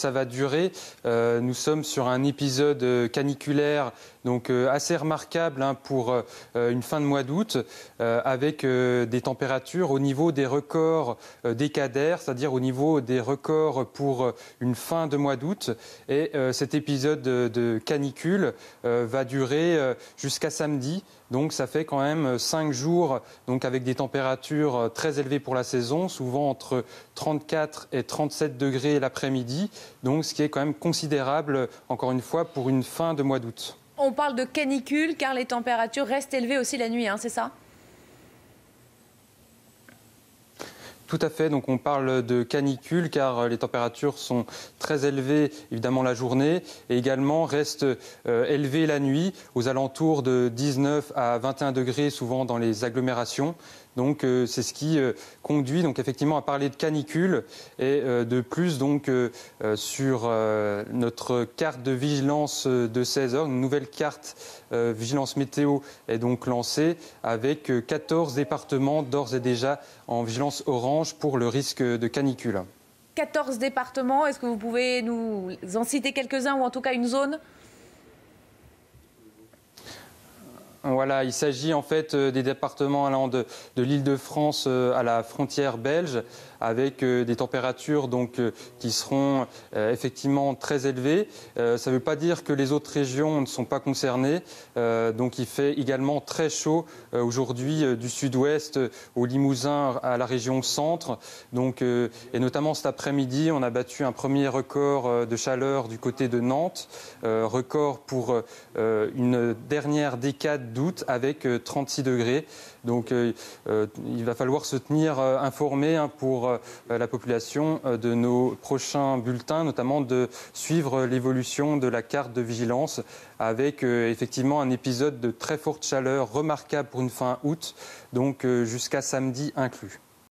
Ça va durer. Nous sommes sur un épisode caniculaire donc assez remarquable hein, pour une fin de mois d'août avec des températures au niveau des records décadaires, c'est-à-dire au niveau des records pour une fin de mois d'août. Et cet épisode de canicule va durer jusqu'à samedi. Donc ça fait quand même 5 jours donc avec des températures très élevées pour la saison, souvent entre 34 et 37 degrés l'après-midi. Donc ce qui est quand même considérable, encore une fois, pour une fin de mois d'août. On parle de canicule car les températures restent élevées aussi la nuit, hein, c'est ça ? Tout à fait, donc on parle de canicule car les températures sont très élevées évidemment la journée et également restent élevées la nuit aux alentours de 19 à 21 degrés souvent dans les agglomérations. Donc c'est ce qui conduit donc effectivement à parler de canicule et de plus donc sur notre carte de vigilance de 16 heures, une nouvelle carte vigilance météo est donc lancée avec 14 départements d'ores et déjà en vigilance orange pour le risque de canicule. 14 départements, est-ce que vous pouvez nous en citer quelques-uns ou en tout cas une zone ? Voilà, il s'agit en fait des départements allant de l'Île-de-France à la frontière belge, avec des températures donc, qui seront effectivement très élevées. Ça ne veut pas dire que les autres régions ne sont pas concernées. Donc il fait également très chaud aujourd'hui du sud-ouest au Limousin à la région centre. Donc, et notamment cet après-midi, on a battu un premier record de chaleur du côté de Nantes, record pour une dernière décade d'août avec 36 degrés. Donc il va falloir se tenir informé hein, pour la population de nos prochains bulletins, notamment de suivre l'évolution de la carte de vigilance avec effectivement un épisode de très forte chaleur remarquable pour une fin août, donc jusqu'à samedi inclus.